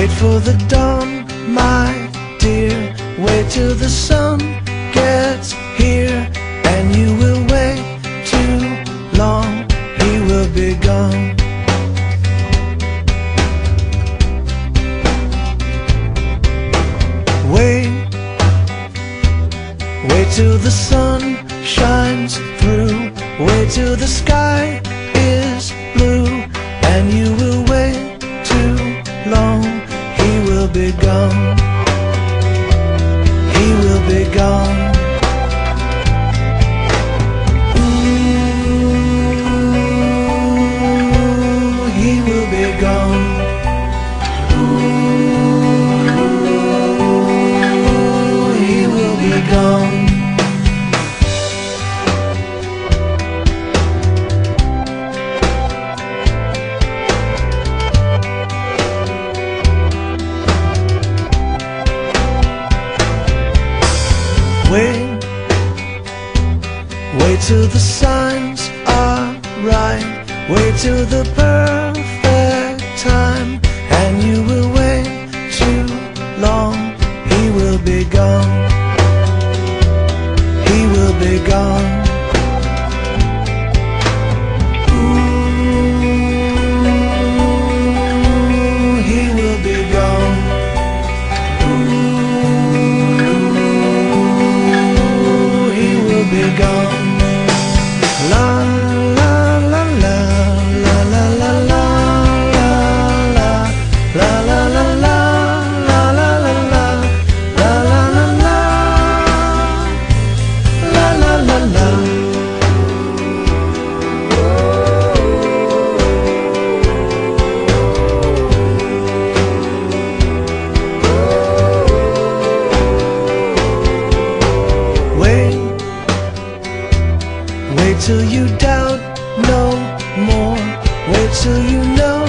Wait for the dawn, my dear. Wait till the sun gets here, and you will wait too long. He will be gone. Wait, wait till the sun shines through. Wait till the sky is blue, and you will wait too long. He will be gone. He will be gone. Ooh, he will be gone. Ooh, he will be gone. Wait, wait till the signs are right. Wait till the perfect time, and you will wait too long. He will be gone. He will be gone. Ooh, he will be gone. Wait till you doubt no more. Wait till you know